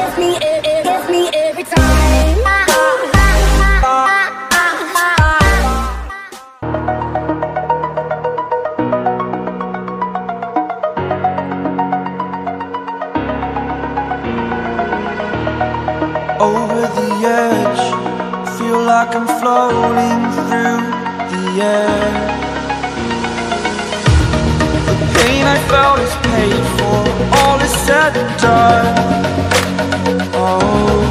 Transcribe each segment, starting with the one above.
Over the edge, feel like I'm floating through the air. The pain I felt is paid for, all is said and done. Oh,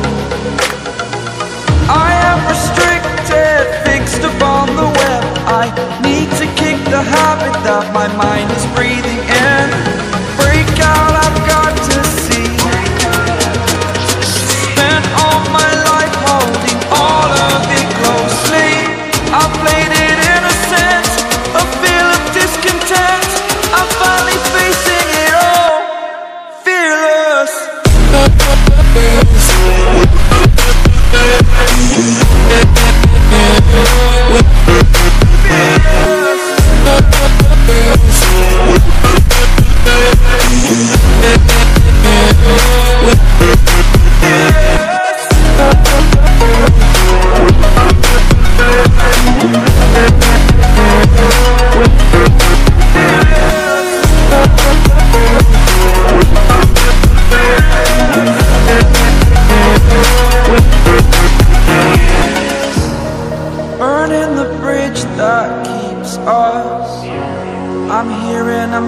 I am restricted, fixed upon the web. I need to kick the habit that my mind is breathing in. I'm here and I'm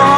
are.